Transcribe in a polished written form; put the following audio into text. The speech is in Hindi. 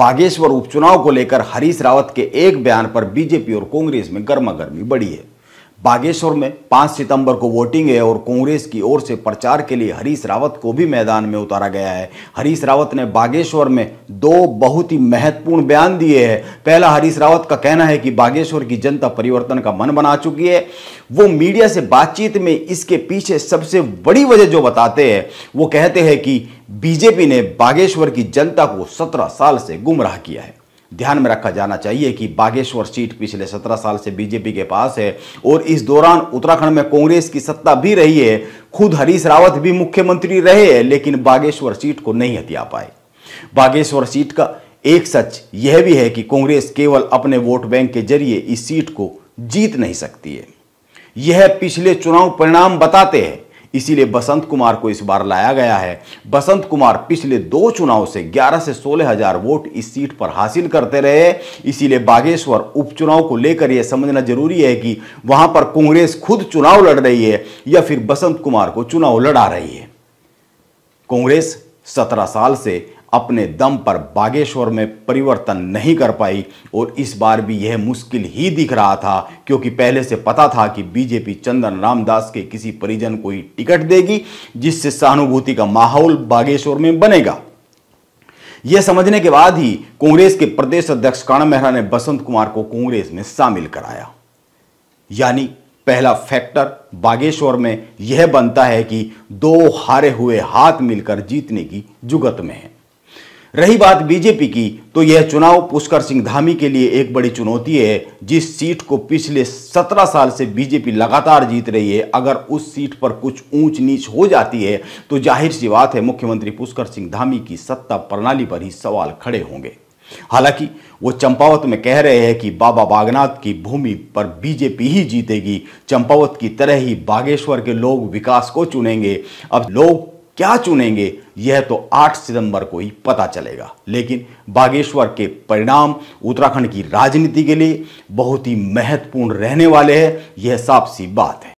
बागेश्वर उपचुनाव को लेकर हरीश रावत के एक बयान पर बीजेपी और कांग्रेस में गर्मागर्मी बढ़ी है। बागेश्वर में 5 सितंबर को वोटिंग है और कांग्रेस की ओर से प्रचार के लिए हरीश रावत को भी मैदान में उतारा गया है। हरीश रावत ने बागेश्वर में 2 बहुत ही महत्वपूर्ण बयान दिए हैं। पहला, हरीश रावत का कहना है कि बागेश्वर की जनता परिवर्तन का मन बना चुकी है। वो मीडिया से बातचीत में इसके पीछे सबसे बड़ी वजह जो बताते हैं, वो कहते हैं कि बीजेपी ने बागेश्वर की जनता को 17 साल से गुमराह किया है। ध्यान में रखा जाना चाहिए कि बागेश्वर सीट पिछले 17 साल से बीजेपी के पास है और इस दौरान उत्तराखंड में कांग्रेस की सत्ता भी रही है। खुद हरीश रावत भी मुख्यमंत्री रहे हैं, लेकिन बागेश्वर सीट को नहीं हथिया पाए। बागेश्वर सीट का एक सच यह भी है कि कांग्रेस केवल अपने वोट बैंक के जरिए इस सीट को जीत नहीं सकती है, यह पिछले चुनाव परिणाम बताते हैं। इसीलिए बसंत कुमार को इस बार लाया गया है। बसंत कुमार पिछले 2 चुनाव से 11 से 16,000 वोट इस सीट पर हासिल करते रहे। इसीलिए बागेश्वर उपचुनाव को लेकर यह समझना जरूरी है कि वहां पर कांग्रेस खुद चुनाव लड़ रही है या फिर बसंत कुमार को चुनाव लड़ा रही है। कांग्रेस 17 साल से अपने दम पर बागेश्वर में परिवर्तन नहीं कर पाई और इस बार भी यह मुश्किल ही दिख रहा था, क्योंकि पहले से पता था कि बीजेपी चंदन रामदास के किसी परिजन को ही टिकट देगी, जिससे सहानुभूति का माहौल बागेश्वर में बनेगा। यह समझने के बाद ही कांग्रेस के प्रदेश अध्यक्ष कान्हा मेहरा ने बसंत कुमार को कांग्रेस में शामिल कराया। यानी पहला फैक्टर बागेश्वर में यह बनता है कि 2 हारे हुए हाथ मिलकर जीतने की जुगत में है। रही बात बीजेपी की, तो यह चुनाव पुष्कर सिंह धामी के लिए एक बड़ी चुनौती है, जिस सीट को पिछले 17 साल से बीजेपी लगातार जीत रही है। अगर उस सीट पर कुछ ऊंच नीच हो जाती है तो जाहिर सी बात है मुख्यमंत्री पुष्कर सिंह धामी की सत्ता प्रणाली पर ही सवाल खड़े होंगे। हालांकि वो चंपावत में कह रहे हैं कि बाबा बागनाथ की भूमि पर बीजेपी ही जीतेगी। चंपावत की तरह ही बागेश्वर के लोग विकास को चुनेंगे। अब लोग क्या चुनेंगे यह तो 8 सितंबर को ही पता चलेगा, लेकिन बागेश्वर के परिणाम उत्तराखंड की राजनीति के लिए बहुत ही महत्वपूर्ण रहने वाले हैं, यह साफ सी बात है।